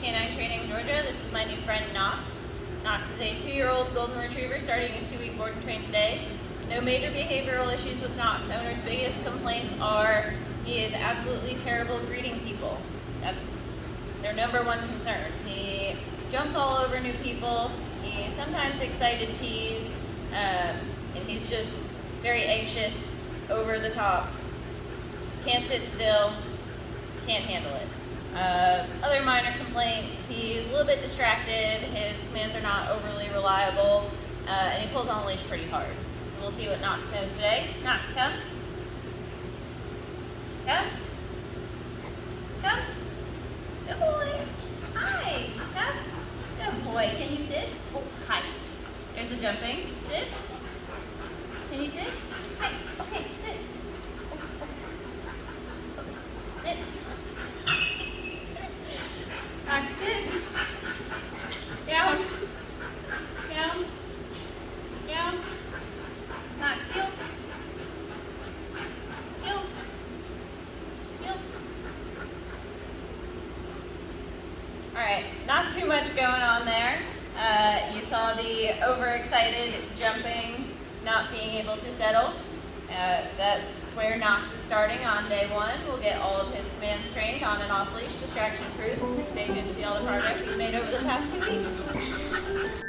Canine Training in Georgia. This is my new friend, Knox. Knox is a 2-year-old Golden Retriever starting his 2-week board and train today. No major behavioral issues with Knox. Owners' biggest complaints are he is absolutely terrible greeting people. That's their number 1 concern. He jumps all over new people. He sometimes excited pees, and he's just very anxious, over the top. Just can't sit still, can't handle it. Other minor complaints, he's a little bit distracted, his commands are not overly reliable, and he pulls on the leash pretty hard. So we'll see what Knox knows today. Knox, come. Come. Come. Good boy. Hi. Come. Good boy. Can you sit? Oh, hi. There's the jumping. Sit. Can you sit? Hi. Okay, sit. Sit. Knox, sit. Down. Down. Down. Knox, heel. Heel. Heel. Alright, not too much going on there. You saw the overexcited jumping, not being able to settle. That's where Knox is starting on day 1. We'll get all of his commands trained, on and off leash, distraction proof, to stage and see all the progress he's made over the past 2 weeks.